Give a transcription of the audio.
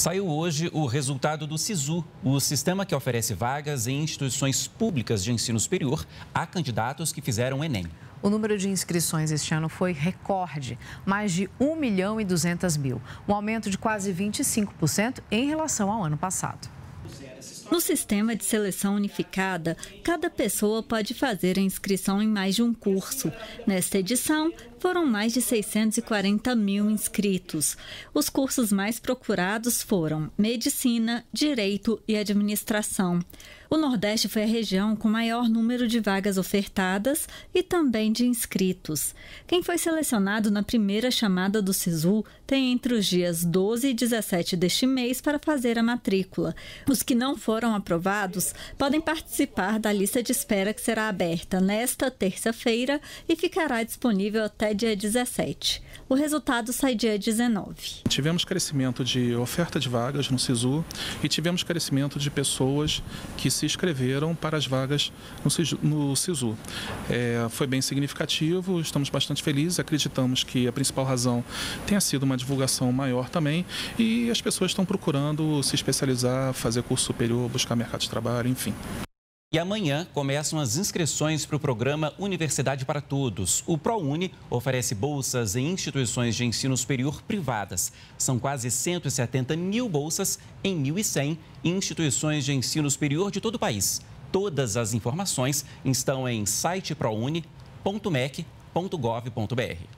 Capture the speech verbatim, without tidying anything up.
Saiu hoje o resultado do Sisu, o sistema que oferece vagas em instituições públicas de ensino superior a candidatos que fizeram o Enem. O número de inscrições este ano foi recorde, mais de um milhão e duzentos mil, um aumento de quase vinte e cinco por cento em relação ao ano passado. No sistema de seleção unificada, cada pessoa pode fazer a inscrição em mais de um curso. Nesta edição, foram mais de seiscentos e quarenta mil inscritos. Os cursos mais procurados foram Medicina, Direito e Administração. O Nordeste foi a região com maior número de vagas ofertadas e também de inscritos. Quem foi selecionado na primeira chamada do Sisu tem entre os dias doze e dezessete deste mês para fazer a matrícula. Os que não foram aprovados podem participar da lista de espera que será aberta nesta terça-feira e ficará disponível até dia dezessete. O resultado sai dia dezenove. Tivemos crescimento de oferta de vagas no Sisu e tivemos crescimento de pessoas que se inscreveram para as vagas no Sisu. É, foi bem significativo, estamos bastante felizes, acreditamos que a principal razão tenha sido uma divulgação maior também e as pessoas estão procurando se especializar, fazer curso superior, buscar mercado de trabalho, enfim. E amanhã começam as inscrições para o programa Universidade para Todos. O ProUni oferece bolsas em instituições de ensino superior privadas. São quase cento e setenta mil bolsas em mil e cem instituições de ensino superior de todo o país. Todas as informações estão em site prouni ponto mec ponto gov ponto br.